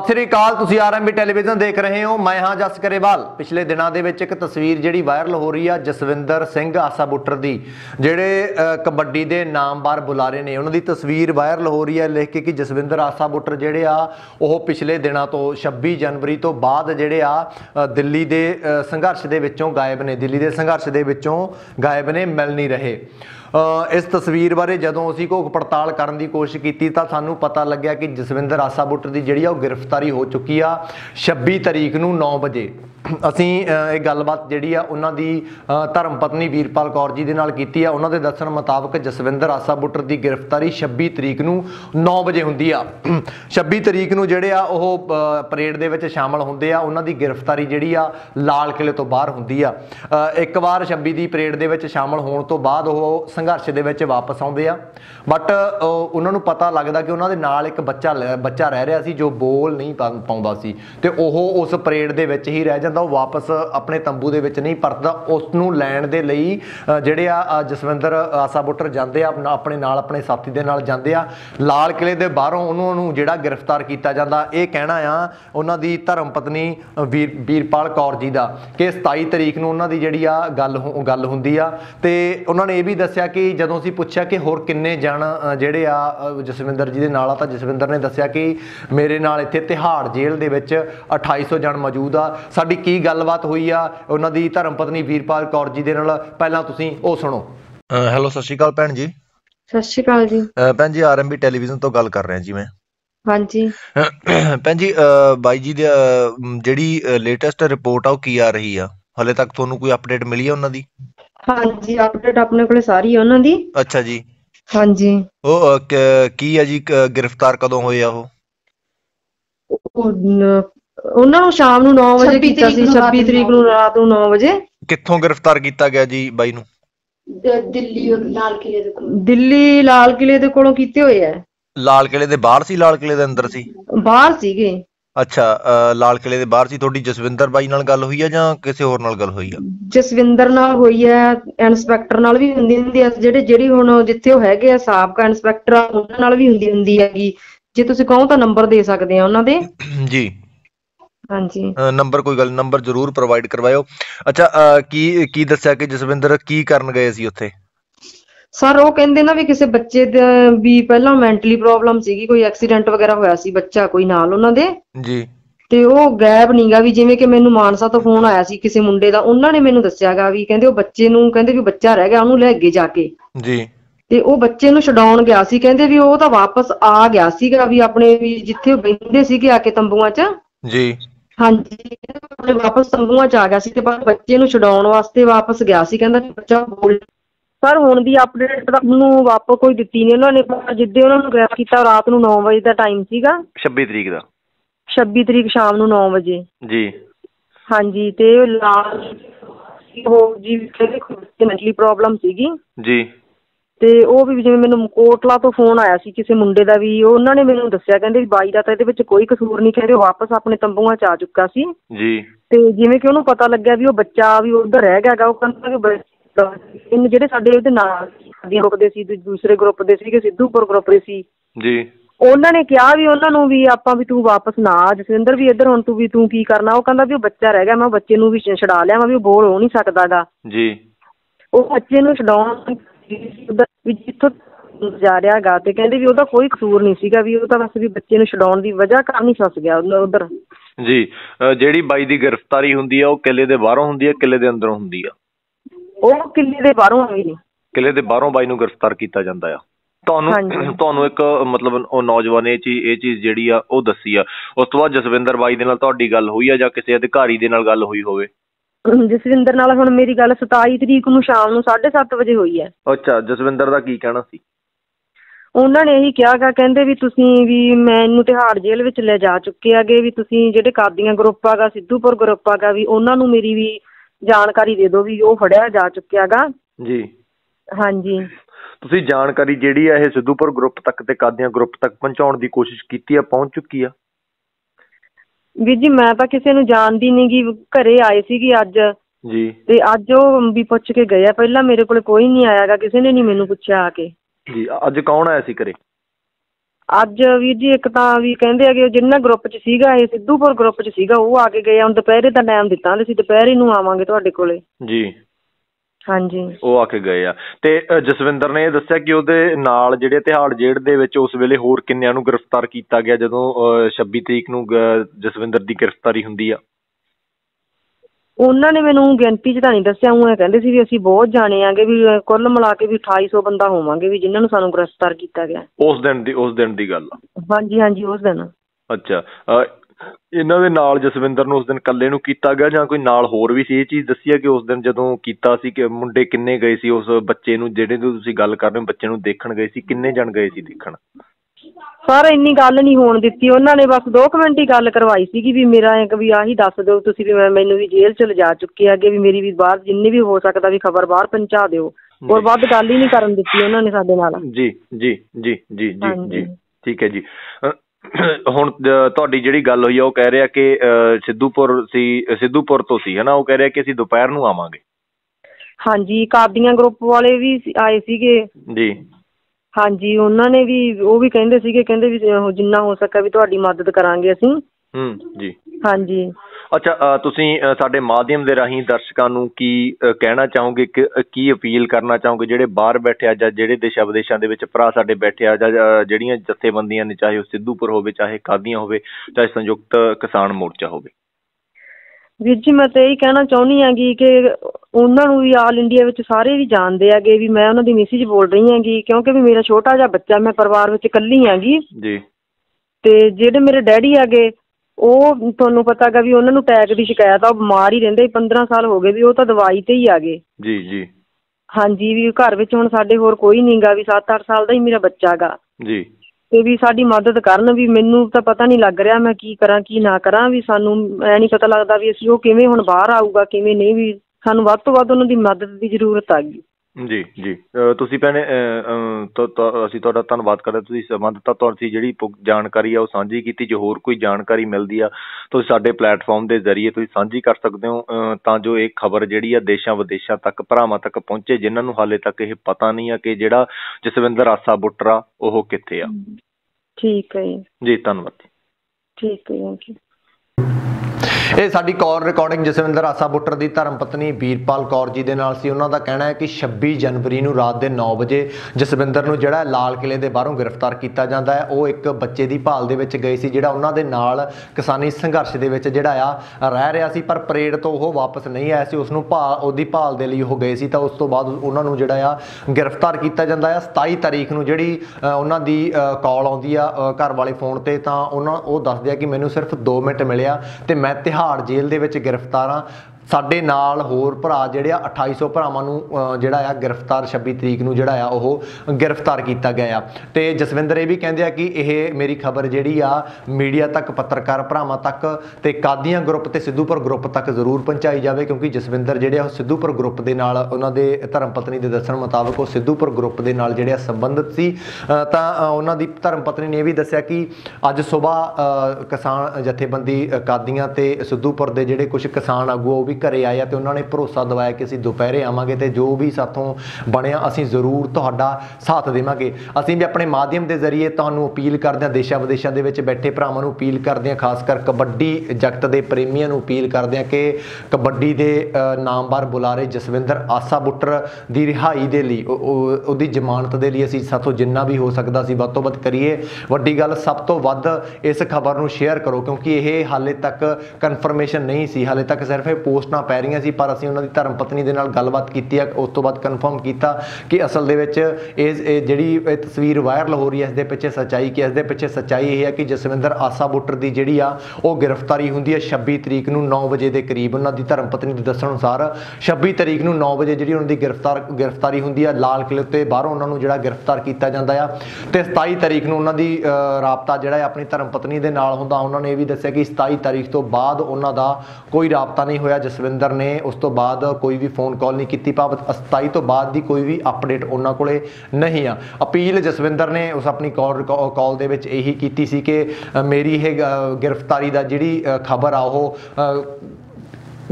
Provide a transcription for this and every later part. ਸਤਿ ਸ੍ਰੀ ਅਕਾਲ, ਤੁਸੀਂ RMB television ਦੇਖ ਰਹੇ ਹੋ। ਮੈਂ ਹਾਂ ਜਸ ਕਰੇਵਾਲ। ਪਿਛਲੇ ਦਿਨਾਂ ਦੇ ਵਿੱਚ ਇੱਕ ਤਸਵੀਰ ਜਿਹੜੀ ਵਾਇਰਲ ਹੋ ਰਹੀ ਆ ਜਸਵਿੰਦਰ ਸਿੰਘ ਆਸਾ ਬੁੱਟਰ ਦੀ, ਜਿਹੜੇ ਕਬੱਡੀ ਦੇ ਨਾਮਵਰ ਬੁਲਾਰੇ ਨੇ, ਉਹਨਾਂ ਦੀ ਤਸਵੀਰ ਵਾਇਰਲ ਹੋ ਰਹੀ ਆ ਲਿਖ ਕੇ ਕਿ ਜਸਵਿੰਦਰ ਆਸਾ ਬੁੱਟਰ ਜਿਹੜੇ ਆ ਉਹ ਪਿਛਲੇ ਦਿਨਾਂ ਤੋਂ 26 ਜਨਵਰੀ ਤੋਂ ਬਾਅਦ ਜਿਹੜੇ ਆ ਦਿੱਲੀ ਦੇ ਸੰਘਰਸ਼ ਦੇ ਵਿੱਚੋਂ ਗਾਇਬ ਨੇ, ਦਿੱਲੀ ਦੇ ਸੰਘਰਸ਼ ਦੇ ਵਿੱਚੋਂ ਗਾਇਬ ਨੇ, ਮਿਲ ਨਹੀਂ ਰਹੇ। इस तस्वीर बारे जदों असी घोख पड़ताल करने की कोशिश की तो सानू पता लग्या कि जसविंदर आसा बुट्टर की जी गिरफ्तारी हो चुकी आ 26 तारीख नूं 9 बजे। असी एक गलबात जी उन्हां दी धर्म पत्नी वीरपाल कौर जी दे नाल कीती आ। उन्हां दे दस्सण मुताबक जसविंदर आसा बुट्टर की गिरफ्तारी 26 तारीख नूं 9 बजे हुंदी आ। 26 तारीख नूं जिहड़े आ ओह परेड दे विच शामिल हुंदे आ। उन्हां दी गिरफ्तारी जिहड़ी आ लाल किले तो बाहर हुंदी आ। एक बार 26 दी परेड दे विच शामिल होण तो बाद ओह संघर्ष दे विच वापस आउंदे आ, बट उन्हां नूं पता लगदा कि उन्हां दे नाल एक बच्चा रह रहा सी जो बोल नहीं पाउंदा सी ते ओह उस परेड दे विच ही रह ਜਾਂਦਾ। ਉਹ ਵਾਪਸ ਆਪਣੇ ਤੰਬੂ ਦੇ ਵਿੱਚ ਨਹੀਂ ਪਰਤਦਾ। ਉਸ ਨੂੰ ਲੈਣ ਦੇ ਲਈ ਜਿਹੜੇ ਆ ਜਸਵਿੰਦਰ ਆਸਾ ਬੁੱਟਰ ਜਾਂਦੇ ਆ ਆਪਣੇ ਨਾਲ, ਆਪਣੇ ਸਾਥੀ ਦੇ ਨਾਲ ਜਾਂਦੇ ਆ। ਲਾਲ ਕਿਲੇ ਦੇ ਬਾਹਰੋਂ ਉਹਨੂੰ ਜਿਹੜਾ ਗ੍ਰਿਫਤਾਰ ਕੀਤਾ ਜਾਂਦਾ। ਇਹ ਕਹਿਣਾ ਆ ਉਹਨਾਂ ਦੀ ਧਰਮ ਪਤਨੀ ਵੀਰਪਾਲ ਕੌਰ ਜੀ ਦਾ ਕਿ 27 ਤਾਰੀਖ ਨੂੰ ਉਹਨਾਂ ਦੀ ਜਿਹੜੀ ਆ ਗੱਲ ਹੁੰਦੀ ਆ। ਤੇ ਉਹਨਾਂ ਨੇ ਇਹ ਵੀ ਦੱਸਿਆ ਕਿ ਜਦੋਂ ਅਸੀਂ ਪੁੱਛਿਆ ਕਿ ਹੋਰ ਕਿੰਨੇ ਜਣ ਜਿਹੜੇ ਆ ਜਸਵਿੰਦਰ ਜੀ ਦੇ ਨਾਲ ਆ ਤਾਂ ਜਸਵਿੰਦਰ ਨੇ ਦੱਸਿਆ ਕਿ ਮੇਰੇ ਨਾਲ ਇੱਥੇ ਤਿਹਾੜ ਜੇਲ੍ਹ ਦੇ ਵਿੱਚ 2800 ਜਣ ਮੌਜੂਦ ਆ। ਸਾਡੀ की गलबात हुई आ उन्हां दी धर्म पत्नी वीरपाल कौर जी दे नाल, पहलां तुसीं ओ सुनो। हेलो, सत श्री अकाल भैन जी। सत श्री अकाल जी। भैन जी आरएमबी टेलीविजन तो गल कर रहे हैं जी मैं। हाँ जी भैन जी, बाई जी दी जिहड़ी लेटेस्ट रिपोर्ट आ की आ रही आ, हाले तक तुहानूं कोई अपडेट मिली है उन्हां दी? हाँ जी, अपडेट अपने कोल सारी है उन्हां दी। अच्छा जी। हाँ जी। ओ की है जी, गिरफ्तार कदों होए आ ओ? शाम 9 बजे 26 तारीख नूं रात 9 बजे। कित्थों गिरफ्तार कीता गया जी बाई नूं? दिल्ली लाल किले दे कोलों कीते होए आ। लाल किले दे बाहर सी, लाल किले दे अंदर सी? बाहर सीगे। अच्छा, लाल किले दे बाहर सी। तुहाडी जसविंदर बाई नाल गल होई आ जां किसे होर नाल गल होई आ? जसविंदर नाल होई आ, इंस्पैक्टर नाल भी हुंदी हुंदी आ, जेहड़े जेहड़ी हुण जिथे ओ हैगे आ साबका इंस्पैक्टर उहनां नाल भी हुंदी हुंदी हैगी। जे तुसीं कहो तां नंबर दे सकदे आ उहनां दे जी। हाँ जी, नंबर कोई गल नंबर जरूर प्रोवाइड करवाओ। अच्छा, की दस्या कि जसविंदर की करन गए सी उत्थे? सर वो कहंदे ना भी किसी बच्चे दे भी पहला मेंटली प्रॉब्लम सीगी, कोई एक्सीडेंट वगैरह होया सी, बच्चा कोई नाल उन्हां दे जी ते वो गैप नहीं गा। भी जिवें कि मैनूं मानसा तो फोन आया सी किसी मुंडे दा, उन्हां ने मैनूं दस्सिया गा भी कहंदे वो बच्चे नूं कहंदे भी बच्चा रह गया, उहनूं लै अगे जाके जी ਤੇ ਉਹ ਬੱਚੇ ਨੂੰ ਛਡਾਉਣ ਗਿਆ ਸੀ। ਕਹਿੰਦੇ ਵੀ ਉਹ ਤਾਂ ਵਾਪਸ ਆ ਗਿਆ ਸੀਗਾ ਵੀ ਆਪਣੇ ਵੀ ਜਿੱਥੇ ਬਹਿੰਦੇ ਸੀਗੇ ਆ ਕੇ ਤੰਬੂਆਂ 'ਚ ਜੀ। ਹਾਂਜੀ, ਆਪਣੇ ਵਾਪਸ ਤੰਬੂਆਂ 'ਚ ਆ ਗਿਆ ਸੀ ਤੇ ਪਰ ਬੱਚੇ ਨੂੰ ਛਡਾਉਣ ਵਾਸਤੇ ਵਾਪਸ ਗਿਆ ਸੀ। ਕਹਿੰਦਾ ਬੱਚਾ ਬੋਲ। ਸਰ ਹੁਣ ਦੀ ਅਪਡੇਟ ਤਾਂ ਮੈਨੂੰ ਵਾਪਸ ਕੋਈ ਦਿੱਤੀ ਨਹੀਂ ਉਹਨਾਂ ਨੇ। ਜਿੱਦੇ ਉਹਨਾਂ ਨੂੰ ਗ੍ਰੈਫ ਕੀਤਾ ਰਾਤ ਨੂੰ 9 ਵਜੇ ਦਾ ਟਾਈਮ ਸੀਗਾ 26 ਤਰੀਕ ਦਾ। 26 ਤਰੀਕ ਸ਼ਾਮ ਨੂੰ 9 ਵਜੇ ਜੀ। ਹਾਂਜੀ, ਤੇ ਲਾਲ ਉਹ ਜੀ ਮੈਂਟਲੀ ਪ੍ਰੋਬਲਮ ਸੀਗੀ ਜੀ ਤੇ ਉਹ ਵੀ ਜਿਵੇਂ ਮੈਨੂੰ ਕੋਟਲਾ ਤੋਂ ਫੋਨ ਆਇਆ ਸੀ ਕਿਸੇ ਮੁੰਡੇ ਦਾ ਵੀ, ਉਹਨਾਂ ਨੇ ਮੈਨੂੰ ਦੱਸਿਆ ਕਹਿੰਦੇ ਬਾਈ ਦਾ ਤਾਂ ਇਹਦੇ ਵਿੱਚ ਕੋਈ ਕਸੂਰ ਨਹੀਂ, ਕਹਿੰਦੇ ਵਾਪਸ ਆਪਣੇ ਤੰਬੂਆਂ 'ਚ ਆ ਚੁੱਕਾ ਸੀ ਜੀ। ਤੇ ਜਿਵੇਂ ਕਿ ਉਹਨੂੰ ਪਤਾ ਲੱਗਿਆ ਵੀ ਉਹ ਬੱਚਾ ਵੀ ਉੱਧਰ ਰਹਿ ਗਿਆ ਗਾ, ਉਹ ਕਹਿੰਦਾ ਇਹਨੂੰ ਜਿਹੜੇ ਸਾਡੇ ਉਹਦੇ ਨਾਲ ਗਰੁੱਪ ਦੇ ਸੀ, ਦੂਸਰੇ ਗਰੁੱਪ ਦੇ ਸੀਗੇ, ਸਿੱਧੂਪੁਰ ਗਰੁੱਪ ਦੇ ਸੀ ਜੀ, ਉਹਨਾਂ ਨੇ ਕਿਹਾ ਵੀ ਉਹਨਾਂ ਨੂੰ ਵੀ ਆਪਾਂ ਵੀ ਤੂੰ ਵਾਪਸ ਨਾ ਜਸਵਿੰਦਰ ਵੀ ਇੱਧਰ ਹੁਣ ਤੂੰ ਵੀ ਤੂੰ ਕੀ ਕਰਨਾ। ਉਹ ਕਹਿੰਦਾ ਵੀ ਉਹ ਬੱਚਾ ਰਹਿ ਗਿਆ, ਮੈਂ ਬੱਚੇ ਨੂੰ ਵੀ ਛਡਾ ਲਿਆ, ਮੈਂ ਵੀ ਉਹ ਬੋਲ ਹੋ ਨਹੀਂ ਸਕਦਾ ਗਾ ਜੀ। ਉਹ ਬੱਚੇ ਨੂੰ ਛਡਾਉਣ ਜਿੱਥੋਂ ਜਾ ਰਿਹਾ ਗਾ ਤੇ ਕਹਿੰਦੇ ਵੀ ਉਹਦਾ ਕੋਈ ਕਸੂਰ ਨਹੀਂ ਸੀਗਾ ਵੀ ਉਹ ਤਾਂ ਬਸ ਵੀ ਬੱਚੇ ਨੂੰ ਛਡਾਉਣ ਦੀ ਵਜ੍ਹਾ ਕਾਰਨ ਹੀ ਫਸ ਗਿਆ ਉਧਰ ਜੀ। ਜਿਹੜੀ ਬਾਈ ਦੀ ਗ੍ਰਿਫਤਾਰੀ ਹੁੰਦੀ ਆ ਉਹ ਕਿਲੇ ਦੇ ਬਾਹਰੋਂ ਹੁੰਦੀ ਆ ਕਿਲੇ ਦੇ ਅੰਦਰੋਂ ਹੁੰਦੀ ਆ? ਉਹ ਕਿਲੇ ਦੇ ਬਾਹਰੋਂ ਹੋਈ ਨੇ। ਕਿਲੇ ਦੇ ਬਾਹਰੋਂ ਬਾਈ ਨੂੰ ਗ੍ਰਿਫਤਾਰ ਕੀਤਾ ਜਾਂਦਾ ਆ। ਤੁਹਾਨੂੰ ਇੱਕ ਮਤਲਬ ਉਹ ਨੌਜਵਾਨ ਇਹ ਚੀਜ਼ ਜਿਹੜੀ ਆ ਉਹ ਦੱਸੀ ਆ। ਉਸ ਤੋਂ ਬਾਅਦ ਜਸਵਿੰਦਰ ਬਾਈ ਦੇ ਨਾਲ ਤੁਹਾਡੀ ਗੱਲ ਹੋਈ ਆ ਜਾਂ ਕਿਸੇ ਅਧਿਕਾਰੀ ਦੇ ਨਾਲ ਗੱਲ ਹੋਈ ਹੋਵੇ? ਜਸਵਿੰਦਰ ਨਾਲ ਹੁਣ ਮੇਰੀ ਗੱਲ 27 ਤਰੀਕ ਨੂੰ ਸ਼ਾਮ ਨੂੰ 7:30 ਵਜੇ ਹੋਈ ਹੈ। ਅੱਛਾ, ਜਸਵਿੰਦਰ ਦਾ ਕੀ ਕਹਿਣਾ ਸੀ? ਉਹਨਾਂ ਨੇ ਇਹੀ ਕਿਹਾ ਕਹਿੰਦੇ ਵੀ ਤੁਸੀਂ ਵੀ ਮੈਨੂੰ ਤਿਹਾੜ ਜੇਲ੍ਹ ਵਿੱਚ ਲੈ ਜਾ ਚੁੱਕੇ ਆਗੇ, ਵੀ ਤੁਸੀਂ ਜਿਹੜੇ ਕਾਦੀਆਂ ਗਰੁੱਪ ਆਗਾ, ਸਿੱਧੂਪੁਰ ਗਰੁੱਪ ਆਗਾ, ਵੀ ਉਹਨਾਂ ਨੂੰ ਮੇਰੀ ਵੀ ਜਾਣਕਾਰੀ ਦੇ ਦਿਓ ਵੀ ਉਹ ਫੜਿਆ ਜਾ ਚੁੱਕਿਆ ਗਾ ਜੀ। ਹਾਂਜੀ, ਤੁਸੀਂ ਜਾਣਕਾਰੀ ਜਿਹੜੀ ਆ ਇਹ ਸਿੱਧੂਪੁਰ ਗਰੁੱਪ ਤੱਕ ਤੇ ਕਾਦੀਆਂ ਗਰੁੱਪ ਤੱਕ ਪਹੁੰਚਾਉਣ ਦੀ ਕੋਸ਼ਿਸ਼ ਕੀਤੀ ਆ, ਪਹੁੰਚ ਚੁੱਕੀ ਆ? ਵੀਰ ਜੀ ਮੈਂ ਤਾਂ ਕਿਸੇ ਨੂੰ ਜਾਣਦੀ ਨੀ ਗੀ, ਘਰੇ ਆਏ ਸੀਗੀ ਅੱਜ ਜੀ ਤੇ ਅੱਜ ਉਹ ਵੀ ਪੁੱਛ ਕੇ ਗਏ ਆ, ਪਹਿਲਾਂ ਮੇਰੇ ਕੋਲ ਕੋਈ ਨੀ ਆਇਆ ਗਾ, ਕਿਸੇ ਨੇ ਨੀ ਮੈਨੂੰ ਪੁੱਛਿਆ ਆ ਕੇ ਜੀ। ਅੱਜ ਕੌਣ ਆਇਆ ਸੀ ਘਰੇ? ਅੱਜ ਵੀਰ ਜੀ ਇੱਕ ਤਾਂ ਵੀ ਕਹਿੰਦੇ ਆ ਕਿ ਜਿੰਨਾ ਗਰੁੱਪ 'ਚ ਸੀਗਾ ਇਹ ਸਿੱਧੂਪੁਰ ਗਰੁੱਪ 'ਚ ਸੀਗਾ ਉਹ ਆ ਕੇ ਗਏ, ਹੁਣ ਦੁਪਹਿਰੇ ਦਾ ਟਾਈਮ ਦਿੱਤਾ ਸੀ ਦੁਪਹਿਰੇ ਨੂੰ ਆਵਾਂਗੇ ਤੁਹਾਡੇ ਕੋਲੇ ਜੀ। ਹਾਂਜੀ ਉਹ ਆ ਕੇ ਗਏ ਆ। ਤੇ ਜਸਵਿੰਦਰ ਨੇ ਇਹ ਦੱਸਿਆ ਕਿ ਉਹਦੇ ਨਾਲ ਜਿਹੜੇ ਤਿਹਾੜ ਜੇਲ੍ਹ ਦੇ ਵਿੱਚ ਉਸ ਵੇਲੇ ਹੋਰ ਕਿੰਨਿਆਂ ਨੂੰ ਗ੍ਰਿਫਤਾਰ ਕੀਤਾ ਗਿਆ ਜਦੋਂ 26 ਤਰੀਕ ਨੂੰ ਜਸਵਿੰਦਰ ਦੀ ਗ੍ਰਿਫਤਾਰੀ ਹੁੰਦੀ ਆ? ਉਹਨਾਂ ਨੇ ਮੈਨੂੰ ਗਿਣਤੀ 'ਚ ਤਾਂ ਨਹੀਂ ਦੱਸਿਆ, ਉਹ ਕਹਿੰਦੇ ਸੀ ਵੀ ਅਸੀਂ ਬਹੁਤ ਜਾਣੇ ਆਂਗੇ ਵੀ ਕੁੱਲ ਮਿਲਾ ਕੇ ਵੀ 2800 ਬੰਦਾ ਹੋਵਾਂਗੇ ਵੀ ਜਿਨ੍ਹਾਂ ਨੂੰ ਸਾਨੂੰ ਗ੍ਰਿਫਤਾਰ ਕੀਤਾ ਗਿਆ ਉਸ ਦਿਨ ਦੀ ਗੱਲ ਆ। ਹਾਂਜੀ ਹਾਂਜੀ ਉਸ ਦਿਨ। ਅੱਛਾ ਇਹਨਾਂ ਦੇ ਨਾਲ ਜਸਵਿੰਦਰ ਨੂੰ ਉਸ ਦਿਨ ਇਕੱਲੇ ਨੂੰ ਕੀਤਾ ਗਿਆ ਜਾਂ ਕੋਈ ਨਾਲ ਹੋਰ ਵੀ ਸੀ? ਇਹ ਚੀਜ਼ ਦੱਸੀ ਆ ਕਿ ਉਸ ਦਿਨ ਜਦੋਂ ਕੀਤਾ ਸੀ ਕਿ ਮੁੰਡੇ ਕਿੰਨੇ ਗਏ ਸੀ ਉਸ ਬੱਚੇ ਨੂੰ ਜਿਹੜੇ ਤੋਂ ਤੁਸੀਂ ਗੱਲ ਕਰ ਰਹੇ ਹੋ, ਬੱਚੇ ਨੂੰ ਦੇਖਣ ਗਏ ਸੀ, ਕਿੰਨੇ ਜਣ ਗਏ ਸੀ ਦੇਖਣ? ਸਰ ਇੰਨੀ ਗੱਲ ਨਹੀਂ ਹੋਣ ਦਿੱਤੀ ਉਹਨਾਂ ਨੇ, ਬਸ 2 ਮਿੰਟ ਹੀ ਗੱਲ ਕਰਵਾਈ ਸੀਗੀ ਵੀ ਮੇਰਾ ਇੱਕ ਵੀ ਆਹੀ ਦੱਸ ਦਿਓ ਤੁਸੀਂ ਵੀ ਮੈਨੂੰ ਵੀ ਜੇਲ੍ਹ 'ਚ ਲਿਜਾ ਚੁੱਕੇ ਅੱਗੇ ਵੀ ਮੇਰੀ ਵੀ ਬਾਹਰ ਜਿੰਨੀ ਵੀ ਹੋ ਸਕਦਾ ਵੀ ਖਬਰ ਬਾਹਰ ਪਹੁੰਚਾ ਦਿਓ, ਹੋਰ ਵੱਧ ਗੱਲ ਹੀ ਨਹੀਂ ਕਰਨ ਦਿੱਤੀ ਉਹਨਾਂ ਨੇ ਸਾਡੇ ਨਾਲ। ਜੀ ਜੀ ਜੀ ਜੀ ਜੀ ਠੀਕ ਹੈ ਜੀ। ਹੁਣ ਤੁਹਾਡੀ ਜਿਹੜੀ ਗੱਲ ਹੋਈ ਆ ਉਹ ਕਹਿ ਰਿਹਾ ਕਿ ਸਿੱਧੂਪੁਰ ਤੋਂ ਸੀ ਹੈ ਨਾ, ਉਹ ਕਹਿ ਰਿਹਾ ਕਿ ਅਸੀਂ ਦੁਪਹਿਰ ਨੂੰ ਆਵਾਂਗੇ। ਹਾਂਜੀ ਕਾਦੀਆਂ ਗਰੁੱਪ ਵਾਲੇ ਵੀ ਆਏ ਸੀਗੇ ਜੀ। ਹਾਂਜੀ ਉਹਨਾਂ ਨੇ ਵੀ ਉਹ ਵੀ ਕਹਿੰਦੇ ਸੀਗੇ ਕਹਿੰਦੇ ਵੀ ਜਿੰਨਾ ਹੋ ਸਕਿਆ ਵੀ ਤੁਹਾਡੀ ਮਦਦ ਕਰਾਂਗੇ ਅਸੀਂ। ਜੀ ਹਾਂਜੀ। ਅੱਛਾ ਤੁਸੀਂ ਸਾਡੇ ਮਾਧਿਅਮ ਦੇ ਰਾਹੀਂ ਦਰਸ਼ਕਾਂ ਨੂੰ ਕੀ ਕਹਿਣਾ ਚਾਹੋਗੇ, ਕੀ ਅਪੀਲ ਕਰਨਾ ਚਾਹੋਗੇ ਜਿਹੜੇ ਬਾਹਰ ਬੈਠੇ ਆ ਜਾਂ ਜਿਹੜੇ ਦੇਸ਼ਾਂ ਵਿਦੇਸ਼ਾਂ ਦੇ ਵਿੱਚ ਭਰਾ ਸਾਡੇ ਬੈਠੇ ਆ ਜਾਂ ਜਿਹੜੀਆਂ ਜਥੇਬੰਦੀਆਂ ਨੇ ਚਾਹੇ ਉਹ ਸਿੱਧੂਪੁਰ ਹੋਵੇ ਚਾਹੇ ਕਾਦੀਆਂ ਹੋਵੇ ਚਾਹੇ ਸੰਯੁਕਤ ਕਿਸਾਨ ਮੋਰਚਾ ਹੋਵੇ? ਵੀਰ ਜੀ ਮੈਂ ਤਾਂ ਇਹੀ ਕਹਿਣਾ ਚਾਹੁੰਦੀ ਹੈਗੀ ਕਿ ਉਹਨਾਂ ਨੂੰ ਵੀ ਆਲ ਇੰਡੀਆ ਵਿੱਚ ਸਾਰੇ ਵੀ ਜਾਣਦੇ ਹੈਗੇ ਵੀ ਮੈਂ ਉਹਨਾਂ ਦੀ ਮਿਸਿਜ ਬੋਲ ਰਹੀ ਹੈਗੀ ਕਿਉਂਕਿ ਵੀ ਮੇਰਾ ਛੋਟਾ ਜਿਹਾ ਬੱਚਾ, ਮੈਂ ਪਰਿਵਾਰ ਵਿੱਚ ਇਕੱਲੀ ਹੈਗੀ ਜੀ। ਤੇ ਜਿਹੜੇ ਮੇਰੇ ਡੈਡੀ ਹੈਗੇ ਉਹ ਤੁਹਾਨੂੰ ਪਤਾ ਹੈਗਾ ਵੀ ਉਹਨਾਂ ਨੂੰ ਅਟੈਕ ਦੀ ਸ਼ਿਕਾਇਤ ਆ, ਉਹ ਬਿਮਾਰ ਹੀ ਰਹਿੰਦੇ 15 ਸਾਲ ਹੋ ਗਏ ਵੀ ਉਹ ਤਾਂ ਦਵਾਈ ਤੇ ਹੀ ਆ ਗਏ ਜੀ ਜੀ। ਹਾਂਜੀ ਵੀ ਘਰ ਵਿੱਚ ਹੁਣ ਸਾਡੇ ਹੋਰ ਕੋਈ ਨਹੀਂ ਗਾ ਵੀ 7-8 ਸਾਲ ਦਾ ਹੀ ਮੇਰਾ ਬੱਚਾ ਗਾ ਜੀ। ਤੇ ਵੀ ਸਾਡੀ ਮਦਦ ਕਰਨ, ਵੀ ਮੈਨੂੰ ਤਾਂ ਪਤਾ ਨਹੀਂ ਲੱਗ ਰਿਹਾ ਮੈਂ ਕੀ ਕਰਾਂ ਕੀ ਨਾ ਕਰਾਂ, ਵੀ ਸਾਨੂੰ ਐ ਨਹੀਂ ਪਤਾ ਲੱਗਦਾ ਵੀ ਅਸੀਂ ਉਹ ਕਿਵੇਂ ਹੁਣ ਬਾਹਰ ਆਊਗਾ ਕਿਵੇਂ ਨਹੀਂ, ਵੀ ਸਾਨੂੰ ਵੱਧ ਤੋਂ ਵੱਧ ਉਹਨਾਂ ਦੀ ਮਦਦ ਦੀ ਜ਼ਰੂਰਤ ਆ ਗਈ ਜੀ ਜੀ। ਤੁਸੀਂ ਭੈਣੇ ਅਸੀਂ ਤੁਹਾਡਾ ਧੰਨਵਾਦ ਕਰਦੇ, ਤੁਸੀਂ ਸੰਬੰਧਤਾ ਤੁਹਾਡੀ ਜਿਹੜੀ ਜਾਣਕਾਰੀ ਆ ਉਹ ਸਾਂਝੀ ਕੀਤੀ। ਜੇ ਹੋਰ ਕੋਈ ਜਾਣਕਾਰੀ ਮਿਲਦੀ ਆ ਤੁਸੀਂ ਸਾਡੇ ਪਲੇਟਫਾਰਮ ਦੇ ਜ਼ਰੀਏ ਤੁਸੀਂ ਸਾਂਝੀ ਕਰ ਸਕਦੇ ਹੋ ਤਾਂ ਜੋ ਇਹ ਖਬਰ ਜਿਹੜੀ ਆ ਦੇਸ਼ਾਂ ਵਿਦੇਸ਼ਾਂ ਤੱਕ ਭਰਾਵਾਂ ਤੱਕ ਪਹੁੰਚੇ ਜਿਨ੍ਹਾਂ ਨੂੰ ਹਾਲੇ ਤੱਕ ਇਹ ਪਤਾ ਨਹੀਂ ਆ ਕਿ ਜਿਹੜਾ ਜਸਵਿੰਦਰ ਆਸਾ ਬੁੱਟਰ ਆ ਉਹ ਕਿੱਥੇ ਆ। ਠੀਕ ਹੈ ਜੀ, ਧੰਨਵਾਦ। ਠੀਕ ਹੈ ਜੀ। ਇਹ ਸਾਡੀ ਕੌਰ ਰਿਕਾਰਡਿੰਗ ਜਸਵਿੰਦਰ ਆਸਾ ਬੁੱਟਰ ਦੀ ਧਰਮ ਪਤਨੀ ਵੀਰਪਾਲ ਕੌਰ ਜੀ ਦੇ ਨਾਲ ਸੀ। ਉਹਨਾਂ ਦਾ ਕਹਿਣਾ ਹੈ ਕਿ 26 ਜਨਵਰੀ ਨੂੰ ਰਾਤ ਦੇ 9 ਵਜੇ ਜਸਵਿੰਦਰ ਨੂੰ ਜਿਹੜਾ ਲਾਲ ਕਿਲੇ ਦੇ ਬਾਹਰੋਂ ਗ੍ਰਿਫਤਾਰ ਕੀਤਾ ਜਾਂਦਾ ਹੈ। ਉਹ ਇੱਕ ਬੱਚੇ ਦੀ ਭਾਲ ਦੇ ਵਿੱਚ ਗਏ ਸੀ ਜਿਹੜਾ ਉਹਨਾਂ ਦੇ ਨਾਲ ਕਿਸਾਨੀ ਸੰਘਰਸ਼ ਦੇ ਵਿੱਚ ਜਿਹੜਾ ਆ ਰਹਿ ਰਿਹਾ ਸੀ, ਪਰ ਪਰੇਡ ਤੋਂ ਉਹ ਵਾਪਸ ਨਹੀਂ ਆਇਆ ਸੀ, ਉਸ ਨੂੰ ਉਹਦੀ ਭਾਲ ਦੇ ਲਈ ਉਹ ਗਏ ਸੀ। ਤਾਂ ਉਸ ਤੋਂ ਬਾਅਦ ਉਹਨਾਂ ਨੂੰ ਜਿਹੜਾ ਆ ਗ੍ਰਿਫਤਾਰ ਕੀਤਾ ਜਾਂਦਾ ਆ। 27 ਤਾਰੀਖ ਨੂੰ ਜਿਹੜੀ ਉਹਨਾਂ ਦੀ ਕਾਲ ਆਉਂਦੀ ਆ ਘਰ ਵਾਲੇ ਫੋਨ 'ਤੇ, ਤਾਂ ਉਹ ਦੱਸਦੇ ਆ ਕਿ ਮੈਨੂੰ ਸਿਰਫ 2 ਮਿੰਟ ਮਿਲਿਆ ਅਤੇ ਮੈਂ ਤਿਹਾੜ ਜੇਲ੍ਹ ਦੇ ਵਿੱਚ ਗ੍ਰਿਫਤਾਰਾਂ, ਸਾਡੇ ਨਾਲ ਹੋਰ ਭਰਾ ਜਿਹੜੇ ਆ 2800 ਭਰਾਵਾਂ ਨੂੰ ਜਿਹੜਾ ਆ ਗ੍ਰਿਫਤਾਰ 26 ਤਰੀਕ ਨੂੰ ਜਿਹੜਾ ਆ ਉਹ ਗ੍ਰਿਫਤਾਰ ਕੀਤਾ ਗਿਆ ਆ। ਤੇ ਜਸਵਿੰਦਰ ਇਹ ਵੀ ਕਹਿੰਦੇ ਆ ਕਿ ਇਹ ਮੇਰੀ ਖਬਰ ਜਿਹੜੀ ਆ ਮੀਡੀਆ ਤੱਕ, ਪੱਤਰਕਾਰ ਭਰਾਵਾਂ ਤੱਕ ਤੇ ਕਾਦੀਆਂ ਗਰੁੱਪ ਤੇ ਸਿੱਧੂਪੁਰ ਗਰੁੱਪ ਤੱਕ ਜ਼ਰੂਰ ਪਹੁੰਚਾਈ ਜਾਵੇ, ਕਿਉਂਕਿ ਜਸਵਿੰਦਰ ਜਿਹੜੇ ਆ ਉਹ ਸਿੱਧੂਪੁਰ ਗਰੁੱਪ ਦੇ ਨਾਲ, ਉਹਨਾਂ ਦੇ ਧਰਮ ਪਤਨੀ ਦੇ ਦੱਸਣ ਮੁਤਾਬਕ ਉਹ ਸਿੱਧੂਪੁਰ ਗਰੁੱਪ ਦੇ ਨਾਲ ਜਿਹੜੇ ਆ ਸੰਬੰਧਿਤ ਸੀ। ਤਾਂ ਉਹਨਾਂ ਦੀ ਧਰਮ ਪਤਨੀ ਨੇ ਇਹ ਵੀ ਦੱਸਿਆ ਕਿ ਅੱਜ ਸੁਬਾਹ ਕਿਸਾਨ ਜਥੇਬੰਦੀ ਕਾਦੀਆਂ ਤੇ ਸਿੱਧੂਪੁਰ ਦੇ ਜਿਹੜੇ ਕੁਝ ਕਿਸਾਨ ਆਗੂ ਉਹ ਵੀ ਘਰੇ ਆਏ ਆ ਤੇ ਉਹਨਾਂ ਨੇ ਭਰੋਸਾ ਦਿਵਾਇਆ ਕਿ ਅਸੀਂ ਦੁਪਹਿਰੇ ਆਵਾਂਗੇ ਤੇ ਜੋ ਵੀ ਸਾਥੋਂ ਬਣਿਆ ਅਸੀਂ ਜ਼ਰੂਰ ਤੁਹਾਡਾ ਸਾਥ ਦੇਵਾਂਗੇ। ਅਸੀਂ ਵੀ ਆਪਣੇ ਮਾਧਿਅਮ ਦੇ ਜ਼ਰੀਏ ਤੁਹਾਨੂੰ ਅਪੀਲ ਕਰਦੇ ਹਾਂ, ਦੇਸ਼ਾਂ ਵਿਦੇਸ਼ਾਂ ਦੇ ਵਿੱਚ ਬੈਠੇ ਭਰਾਵਾਂ ਨੂੰ ਅਪੀਲ ਕਰਦੇ ਹਾਂ, ਖਾਸ ਕਰ ਕਬੱਡੀ ਜਗਤ ਦੇ ਪ੍ਰੇਮੀਆਂ ਨੂੰ ਅਪੀਲ ਕਰਦੇ ਹਾਂ ਕਿ ਕਬੱਡੀ ਦੇ ਨਾਮਵਰ ਬੁਲਾਰੇ ਜਸਵਿੰਦਰ ਆਸਾ ਬੁੱਟਰ ਦੀ ਰਿਹਾਈ ਦੇ ਲਈ, ਉਹਦੀ ਜ਼ਮਾਨਤ ਦੇ ਲਈ ਅਸੀਂ ਸਾਥੋਂ ਜਿੰਨਾ ਵੀ ਹੋ ਸਕਦਾ ਅਸੀਂ ਵੱਧ ਤੋਂ ਵੱਧ ਕਰੀਏ। ਵੱਡੀ ਗੱਲ ਸਭ ਤੋਂ ਵੱਧ ਇਸ ਖਬਰ ਨੂੰ ਸ਼ੇਅਰ ਕਰੋ ਕਿਉਂਕਿ ਇਹ ਹਾਲੇ ਤੱਕ ਕਨਫਰਮੇਸ਼ਨ ਨਹੀਂ ਸੀ, ਹਾਲੇ ਤੱਕ ਸਿਰਫ ਇਹ ਪੋਸਟਾਂ ਪੈ ਰਹੀਆਂ ਸੀ, ਪਰ ਅਸੀਂ ਉਹਨਾਂ ਦੀ ਧਰਮ ਪਤਨੀ ਦੇ ਨਾਲ ਗੱਲਬਾਤ ਕੀਤੀ ਆ। ਉਸ ਤੋਂ ਬਾਅਦ ਕਨਫਰਮ ਕੀਤਾ ਕਿ ਅਸਲ ਦੇ ਵਿੱਚ ਇਹ ਜਿਹੜੀ ਤਸਵੀਰ ਵਾਇਰਲ ਹੋ ਰਹੀ ਹੈ ਇਸ ਦੇ ਪਿੱਛੇ ਸੱਚਾਈ ਇਹ ਹੈ ਕਿ ਜਸਵਿੰਦਰ ਆਸਾ ਬੁੱਟਰ ਦੀ ਜਿਹੜੀ ਆ ਉਹ ਗ੍ਰਿਫਤਾਰੀ ਹੁੰਦੀ ਹੈ 26 ਤਰੀਕ ਨੂੰ 9 ਵਜੇ ਦੇ ਕਰੀਬ। ਉਹਨਾਂ ਦੀ ਧਰਮ ਪਤਨੀ ਦੇ ਦੱਸਣ ਅਨੁਸਾਰ 26 ਤਰੀਕ ਨੂੰ 9 ਵਜੇ ਜਿਹੜੀ ਉਹਨਾਂ ਦੀ ਗ੍ਰਿਫਤਾਰੀ ਹੁੰਦੀ ਆ, ਲਾਲ ਕਿਲੇ ਉੱਤੇ ਬਾਹਰੋਂ ਉਹਨਾਂ ਨੂੰ ਜਿਹੜਾ ਗ੍ਰਿਫਤਾਰ ਕੀਤਾ ਜਾਂਦਾ ਆ। ਤੇ 27 ਤਰੀਕ ਨੂੰ ਉਹਨਾਂ ਦੀ ਰਾਬਤਾ ਜਿਹੜਾ ਆਪਣੀ ਧਰਮ ਪਤਨੀ ਦੇ ਨਾਲ ਹੁੰਦਾ। ਉਹਨਾਂ ਨੇ ਇਹ ਵੀ ਦੱਸਿਆ ਕਿ 27 ਤਾਰੀਖ ਤੋਂ ਬਾਅਦ ਉਹਨਾਂ ਦਾ ਕੋਈ ਰਾਬਤਾ ਨਹੀਂ ਹੋਇਆ। ਜਸਵਿੰਦਰ ਨੇ ਉਸ ਤੋਂ ਬਾਅਦ ਕੋਈ ਵੀ ਫੋਨ ਕਾਲ ਨਹੀਂ ਕੀਤੀ, ਭਾਵ 27 ਤੋਂ ਬਾਅਦ ਦੀ ਕੋਈ ਵੀ ਅਪਡੇਟ ਉਹਨਾਂ ਕੋਲੇ ਨਹੀਂ ਆ। ਅਪੀਲ ਜਸਵਿੰਦਰ ਨੇ ਉਸ ਆਪਣੀ ਕਾਲ ਦੇ ਵਿੱਚ ਇਹੀ ਕੀਤੀ ਸੀ ਕਿ ਮੇਰੀ ਇਹ ਗ੍ਰਿਫਤਾਰੀ ਦਾ ਜਿਹੜੀ ਖਬਰ ਆ ਉਹ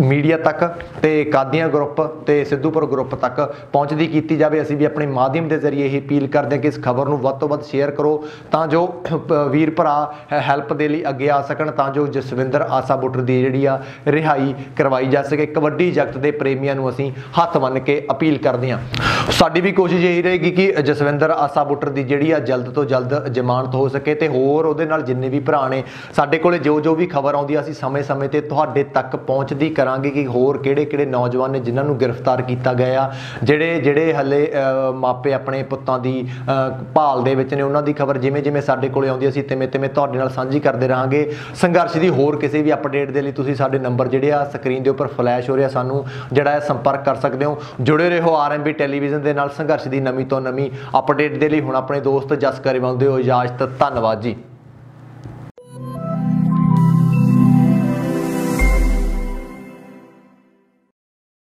मीडिया तक तो कादियां ग्रुप तो सिद्धूपुर ग्रुप तक पहुँचती की जाए। असीं भी अपने माध्यम के जरिए यही अपील करते हैं कि इस खबर में वध तो वध शेयर करो तो जो वीर भरा हैल्प के लिए अगे आ सकन, तां जो जसविंदर आसा बुट्टर की जिहड़ी आ रिहाई करवाई जा सके। कबड्डी जगत के प्रेमियों को असीं हथ बन के अपील करते हैं। साडी भी कोशिश यही रहेगी कि जसविंदर आसा बुट्टर की जिहड़ी आ जल्द तो जल्द जमानत हो सके ते होर उहदे नाल जिन्ने भी भरा ने साडे कोले जो जो भी खबर आउंदी असीं समय समय ते तुहाडे तक पहुँचदी करांगे कि होर किहड़े-किहड़े नौजवान ने जिन्हां नूं गिरफ्तार किया गया, जिहड़े जिहड़े हले मापे अपने पुत्तां दी भाल दे विच ने उन्हां दी खबर जिवें जिवें साडे कोले आउंदी असीं तिवें तिवें तुहाडे नाल सांझी करदे रहांगे। संघर्ष की होर किसी भी अपडेट के लिए तुसीं साडे नंबर जिहड़े आ स्क्रीन के उपर फ्लैश हो रहा सानूं जिहड़ा है संपर्क कर सकदे हो। जुड़े रहो RMB टैलीविजन दे नाल संघर्ष की नवीं तो नवीं अपडेट के लिए। हुण अपने दोस्त जस करेवाल दिओ इजाजत। धन्नवाद जी।